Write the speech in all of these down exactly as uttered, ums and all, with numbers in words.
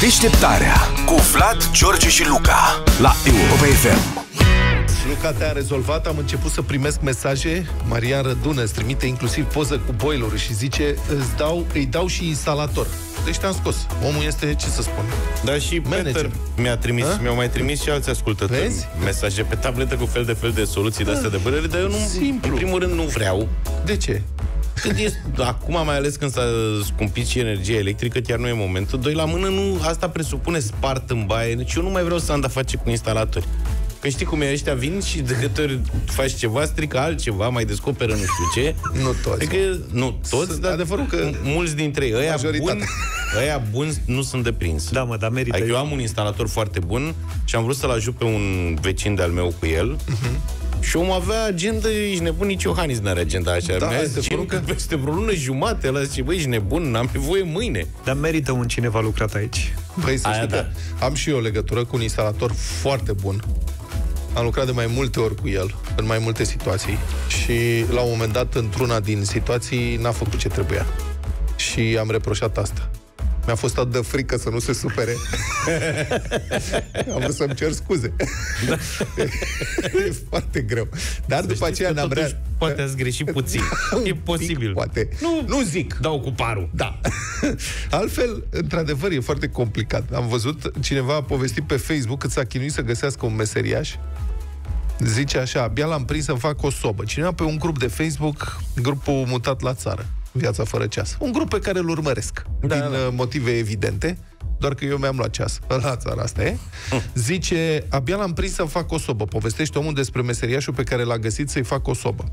Deșteptarea cu Vlad, George și Luca la Europa F M. Luca, te-a rezolvat, am început să primesc mesaje. Maria Rădună îți trimite inclusiv poză cu boilerul și zice îți dau, îi dau și instalator. Deci te-am scos. Omul este, ce să spun. Dar și manager. Peter mi-a trimis, mi-au mai trimis și alți ascultători. Vezi? Mesaje pe tabletă cu fel de fel de soluții de astea de părere, dar eu nu, simplu. În primul rând nu vreau. De ce? Când e, acum, mai ales când s-a scumpit și energia electrică, chiar nu e momentul. Doi la mână, nu, asta presupune spart în baie. Deci eu nu mai vreau să am de-a face cu instalatori. Că știi cum e, ăștia vin și de câte ori faci ceva, strică altceva, mai descoperă nu știu ce. Nu toți. Că, nu toți, dar adevărul că mulți dintre ei, ăia buni, ăia buni nu sunt deprins. Da, mă, dar merită. Adică eu am un instalator foarte bun și am vrut să-l ajut pe un vecin de-al meu cu el. Uh-huh. Și omul avea agenda, ești nebun, nici Iohannis n-are agenda așa. Da, mi-a că peste vreo lună jumate, ăla zice, băi, ești nebun, n-am nevoie mâine. Dar merită un cineva lucrat aici. Băi, să știi, da. Am și eu o legătură cu un instalator foarte bun. Am lucrat de mai multe ori cu el, în mai multe situații. Și la un moment dat, într-una din situații, n-a făcut ce trebuia. Și am reproșat asta. Mi-a fost atât de frică să nu se supere. Am vrut să-mi cer scuze. Da. E foarte greu. Dar să după aceea ne-am rea... Poate ați greșit puțin. E posibil. Pic, poate. Nu, nu zic. Dau cu parul. Da. Altfel, într-adevăr, e foarte complicat. Am văzut, cineva a povestit pe Facebook cât s-a chinuit să găsească un meseriaș. Zice așa, abia l-am prins să-mi fac o sobă. Cineva pe un grup de Facebook, grupul mutat la țară. Viața fără ceas. Un grup pe care îl urmăresc, da, din da. motive evidente, doar că eu mi-am luat ceas. La țara asta e. Zice, abia l-am prins să fac o sobă. Povestește omul despre meseriașul pe care l-a găsit să-i fac o sobă.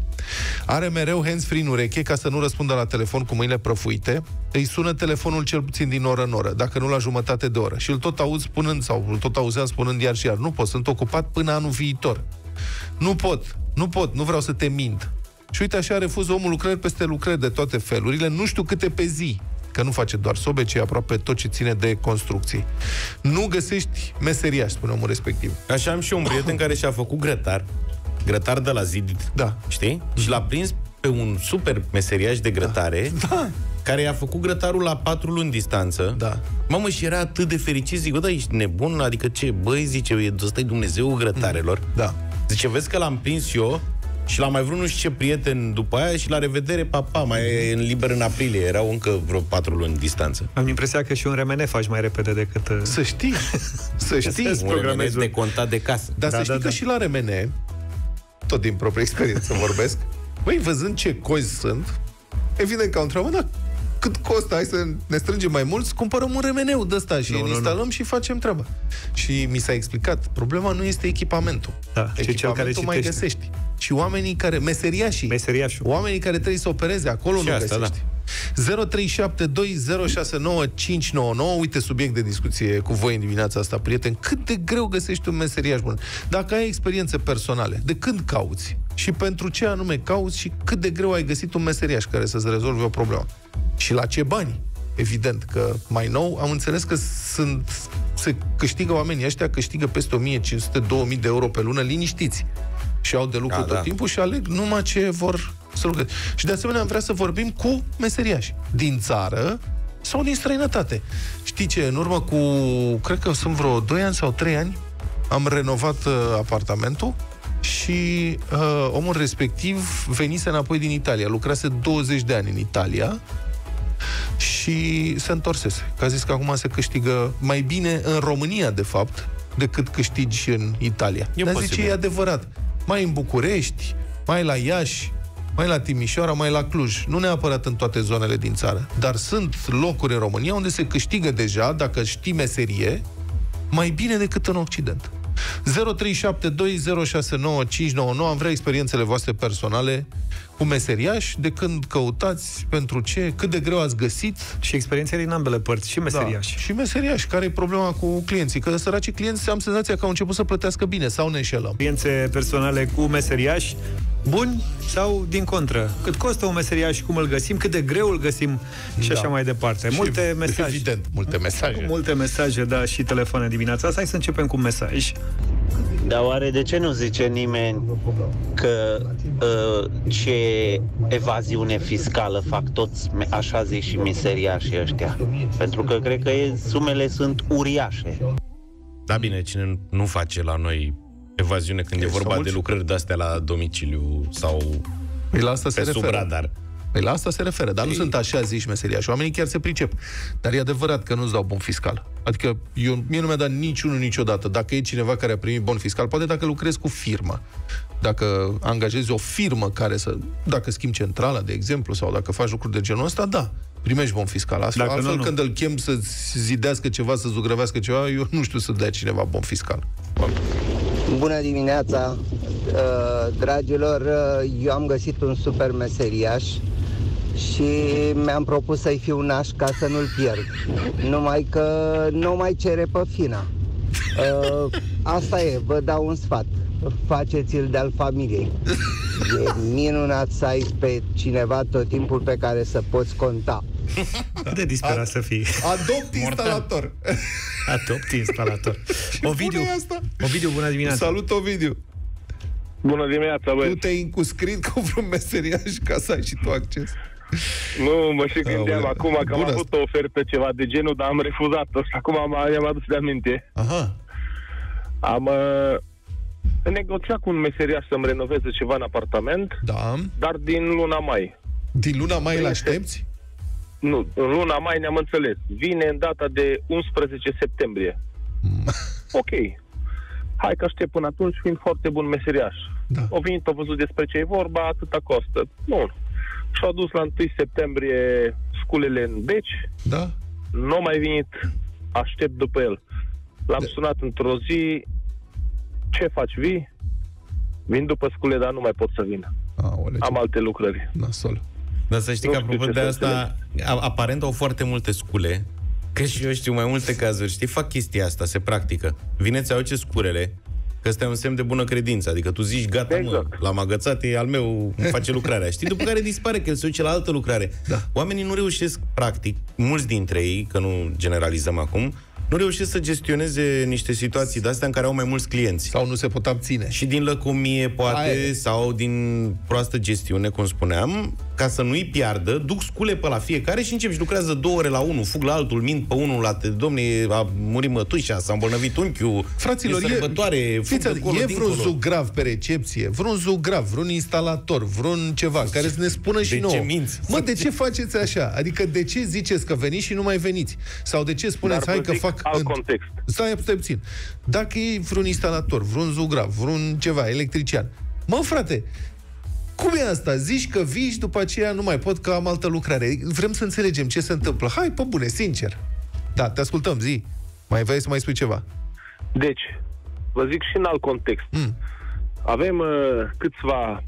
Are mereu hands-free în ureche ca să nu răspundă la telefon cu mâinile prăfuite. Îi sună telefonul cel puțin din oră în oră, dacă nu la jumătate de oră. Și îl tot aud spunând, sau îl tot auzeam spunând iar și iar, nu pot, sunt ocupat până anul viitor. Nu pot, nu pot, nu vreau să te mint. Și uite așa refuză omul lucrări peste lucrări de toate felurile, nu știu câte pe zi, că nu face doar sobe, ci aproape tot ce ține de construcții. Nu găsești meseriaș, spune omul respectiv. Așa am și un prieten care și-a făcut grătar, grătar de la zidit, da. știi? Și l-a prins pe un super meseriaș de grătare, da. Da. care i-a făcut grătarul la patru luni distanță. Da. Mamă, și era atât de fericit, zic, da, ești nebun, adică ce, băi, zice, ăsta-i Dumnezeu grătarelor. Da. Zice, vezi că l-am prins eu, și la mai vrut nu știu ce prieten după aia și la revedere, papa, mai e în liber în aprilie. Erau încă vreo patru luni distanță. Am impresia că și un remene faci mai repede decât... Uh... Să știi, să știi. Un remene de contat de casă. Dar da, să știi da, că da. și la remene, tot din proprie experiență vorbesc, băi, văzând ce cozi sunt, evident că am întrebat, dar cât costă, hai să ne strângem mai mulți, cumpărăm un remeneu de ăsta și nu, îl instalăm nu, nu. și facem treaba. Și mi s-a explicat, problema nu este echipamentul. Da, echipamentul cel care mai găsești. Și oamenii care, meseriașii, meseriașul. oamenii care trebuie să opereze acolo, și nu asta, găsești. Da. zero trei șapte doi zero șase nouă cinci nouă nouă. Uite, subiect de discuție cu voi în dimineața asta, prieteni. Cât de greu găsești un meseriaș bun. Dacă ai experiențe personale, de când cauți și pentru ce anume cauți și cât de greu ai găsit un meseriaș care să-ți rezolve o problemă. Și la ce bani? Evident că mai nou am înțeles că sunt, se câștigă oamenii ăștia, câștigă peste o mie cinci sute două mii de euro pe lună, liniștiți. Și au de lucru da, tot da. timpul și aleg numai ce vor să lucreze. Și de asemenea am vrea să vorbim cu meseriași din țară sau din străinătate. Știi ce? În urmă cu, cred că sunt vreo doi ani sau trei ani, am renovat uh, apartamentul și uh, omul respectiv venise înapoi din Italia. Lucrase douăzeci de ani în Italia și se întorsese. Că a zis că acum se câștigă mai bine în România, de fapt, decât câștigi în Italia. E Dar posibil. zice, e adevărat. Mai în București, mai la Iași, mai la Timișoara, mai la Cluj. Nu neapărat în toate zonele din țară. Dar sunt locuri în România unde se câștigă deja, dacă știi meserie, mai bine decât în Occident. zero trei șapte doi zero șase nouă cinci nouă nouă. Am vrea experiențele voastre personale cu meseriași, de când căutați, pentru ce, cât de greu ați găsit. Și experiențele din ambele părți, și meseriași. Da, și meseriași. Care e problema cu clienții? Că săracii clienți, am senzația că au început să plătească bine, sau ne înșelăm. Experiențe personale cu meseriași buni sau din contră? Cât costă un meseriaș, cum îl găsim, cât de greu îl găsim și da. așa mai departe. Multe și, mesaje. Evident, multe mesaje. Multe mesaje, da, și telefoane dimineața asta. Hai să începem cu un mesaj. Dar oare de ce nu zice nimeni că uh, ce evaziune fiscală fac toți așa zis și miseriașii ăștia? Pentru că cred că e, sumele sunt uriașe. Da, bine, cine nu face la noi evaziune când e, e vorba de lucrări de-astea la domiciliu sau pe sub radar? Păi la asta se referă, dar nu ei... sunt așa ziși meseria și oamenii chiar se pricep. Dar e adevărat că nu-ți dau bon fiscal. Adică eu, mie nu mi-a dat niciunul niciodată. Dacă e cineva care a primit bon fiscal, poate dacă lucrezi cu firmă, dacă angajezi o firmă care să... dacă schimbi centrala, de exemplu, sau dacă faci lucruri de genul ăsta, da, primești bon fiscal. Astfel, altfel, nu, nu. Când îl chem să-ți zidească ceva, să-ți zugrăvească ceva, eu nu știu să dea cineva bon fiscal. Bună dimineața, dragilor! Eu am găsit un super meseriaș și mi-am propus să-i fiu naș ca să nu-l pierd. Numai că nu mai cere pe fina. Asta e, vă dau un sfat. Faceți-l de-al familiei. E minunat să ai pe cineva tot timpul pe care să poți conta. De disperat a, să fii. Adopti instalator. Adopti instalator. Ovidiu, Ovidiu, bună dimineața. Salut, Ovidiu. Bună dimineața, băi. Tu te-ai încuscrit cu vreun meseriaș ca să ai și tu acces? Nu, mă și gândeam a, acum că am avut asta. o ofertă ceva de genul, dar am refuzat-o și acum am adus de aminte. Aha. Am uh, negociat cu un meseriaș să-mi renoveze ceva în apartament, da. Dar din luna mai. Din luna mai îl aștepți? Nu, în luna mai ne-am înțeles. Vine în data de unsprezece septembrie. Ok. Hai că aștept până atunci, fiind foarte bun meseriaș. Da. O venit, o văzut despre ce e vorba, atâta costă. Bun. Și-au dus la întâi septembrie sculele în beci. Da. N-a mai venit. Aștept după el. L-am da. sunat într-o zi. Ce faci, vii? Vin după scule, dar nu mai pot să vin. Aole, am alte lucrări. Nasol. Dar să știi că, apropo de asta, aparent au foarte multe scule, că și eu știu mai multe cazuri, știi, fac chestia asta, se practică. Vineți, auce scurele, că ăsta e un semn de bună credință, adică tu zici, gata, exact. mă, l-am agățat, e al meu, îmi face lucrarea, știi? După care dispare, că el se duce la altă lucrare. Da. Oamenii nu reușesc, practic, mulți dintre ei, că nu generalizăm acum, nu reușesc să gestioneze niște situații de astea în care au mai mulți clienți. Sau nu se pot abține. Și din lăcomie, poate, Aia. sau din proastă gestiune, cum spuneam, ca să nu-i piardă, duc scule pe la fiecare și încep și lucrează două ore la unul, fug la altul, mint pe unul, la te, domne, a murit mătușa, s-a îmbolnăvit unchiul, fraților, e sărbătoare, fug de acolo, dincolo. E vreun zugrav pe recepție, vreun zugrav, vreun instalator, vreun ceva, ce, care să ne spună și nouă. De ce minți? Mă, de ce faceți așa? Adică de ce ziceți că veniți și nu mai veniți? Sau de ce spuneți, dar hai că fac alt context. Stai puțin. Dacă e vreun instalator, vreun zugrav, vreun ceva, electrician. Mă, frate, cum e asta? Zici că vii și după aceea nu mai pot, că am altă lucrare. Vrem să înțelegem ce se întâmplă. Hai, pe bune, sincer. Da, te ascultăm, zi. Mai vrei să mai spui ceva? Deci, vă zic și în alt context. Mm. Avem uh, câțiva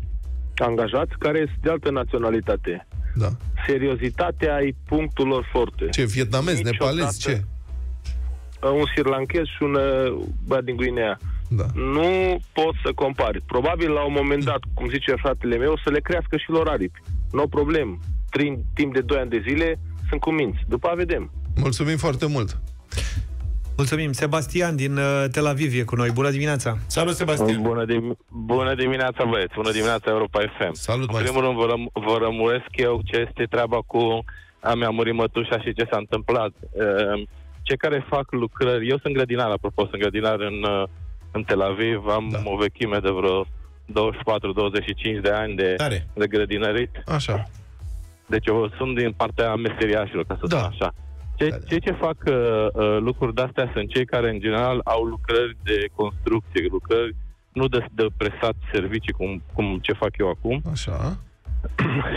angajați care sunt de altă naționalitate. Da. Seriozitatea e punctul lor forte. Ce, vietnamezi, nepalezi, ce? Un sirlanchez și un băiat din Guinea. Da. Nu pot să compari. Probabil la un moment dat, cum zice fratele meu, să le crească și lor aripi. Nu problem. Trin, timp de doi ani de zile sunt cuminți. După vedem. Mulțumim foarte mult. Mulțumim. Sebastian din Tel Aviv e cu noi. Bună dimineața. Salut, Sebastian. Bună, dim bună dimineața, băieți. Bună dimineața, Europa F M. Salut, În primul rând vă, răm vă rămuresc eu ce este treaba cu a mea murit mătușa și ce s-a întâmplat. Uh, Cei care fac lucrări... Eu sunt grădinar, apropo, sunt grădinar în, în Tel Aviv. Am da. o vechime de vreo douăzeci și patru douăzeci și cinci de ani de, de grădinărit. Așa. Deci eu sunt din partea meseriașilor, ca să da. spun așa. Cei, da, da. cei ce fac uh, lucruri de-astea sunt cei care, în general, au lucrări de construcție, lucrări nu de, de presat servicii, cum, cum ce fac eu acum. Așa.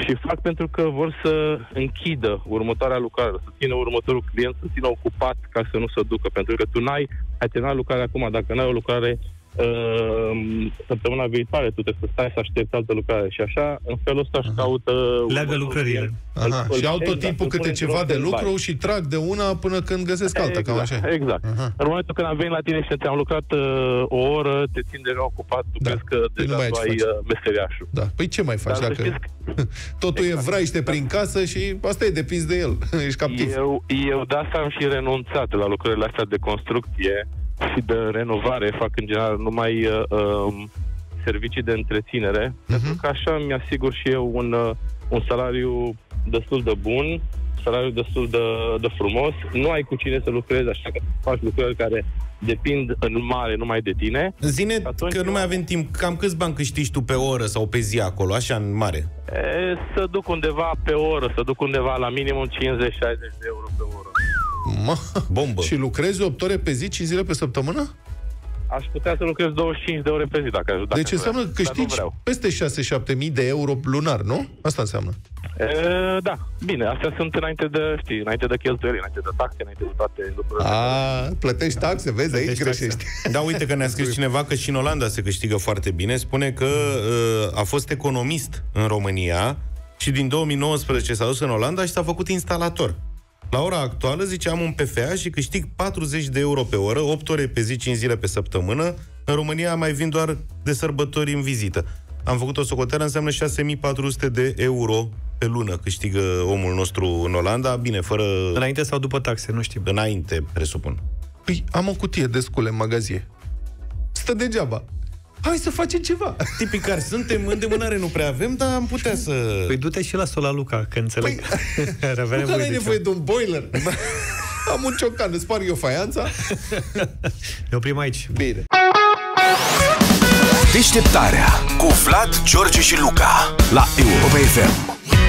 Și fac pentru că vor să închidă următoarea lucrare, să țină următorul client, să țină ocupat ca să nu se ducă. Pentru că tu n-ai, ai terminat lucrarea acum, dacă n-ai o lucrare uh, săptămâna viitoare, tu trebuie să stai să aștepți altă lucrare. Și așa, în felul ăsta își caută... Leagă lucrările. Și au tot timpul câte ceva de lucru și trag de una până când găsesc alta, exact, cam așa. Exact. Aha. În momentul când am venit la tine și ți-am lucrat uh, o oră, te țin deja ocupat, tu da. crezi că păi deja tu ai meseriașul. Da. Păi ce mai faci? Dar dacă... Totul exact. e vraiște prin casă și asta e depins de el. Ești captiv. Eu, eu de asta am și renunțat la lucrările astea de construcție, și de renovare fac în general numai uh, uh, servicii de întreținere, uh-huh. pentru că așa mi-asigur și eu un, uh, un salariu destul de bun, salariu destul de, de frumos, nu ai cu cine să lucrezi, așa că faci lucrări care depind în mare numai de tine. Zine atunci, că nu mai avem timp, cam câți bani câștigi tu pe oră sau pe zi acolo, așa în mare? E, să duc undeva pe oră, să duc undeva la minimum cincizeci șaizeci de euro pe oră. Ma, bombă! Și lucrezi opt ore pe zi, cinci zile pe săptămână? Aș putea să lucrez douăzeci și cinci de ore pe zi dacă ajută. Deci înseamnă că câștigi peste șase șapte mii de euro lunar, nu? Asta înseamnă. E, da, bine, astea sunt înainte de, știi, înainte de cheltuieli, înainte de taxe, înainte de toate lucrurile. A, plătești taxe, da. Vezi, plătești aici greșești. Da, uite că ne-a scris cineva că și în Olanda se câștigă foarte bine. Spune că uh, a fost economist în România și din două mii nouăsprezece s-a dus în Olanda și s-a făcut instalator. La ora actuală, zice, am un P F A și câștig patruzeci de euro pe oră, opt ore pe zi, cinci zile pe săptămână. În România mai vin doar de sărbători în vizită. Am făcut o socoteală, înseamnă șase mii patru sute de euro pe lună câștigă omul nostru în Olanda. Bine, fără... Înainte sau după taxe, nu știu. Înainte, presupun. Păi, am o cutie de scule în magazie. Stă degeaba. Hai să facem ceva. Tipic, care suntem, îndemânare nu prea avem, dar am putea să... Păi du-te și lasă la Luca, că înțeleg. Păi, Luca, n-ai nevoie de un boiler. Am un ciocan, îți sparg eu faianța. Ne oprim aici. Bine. Deșteptarea cu Vlad, George și Luca la Europa F M.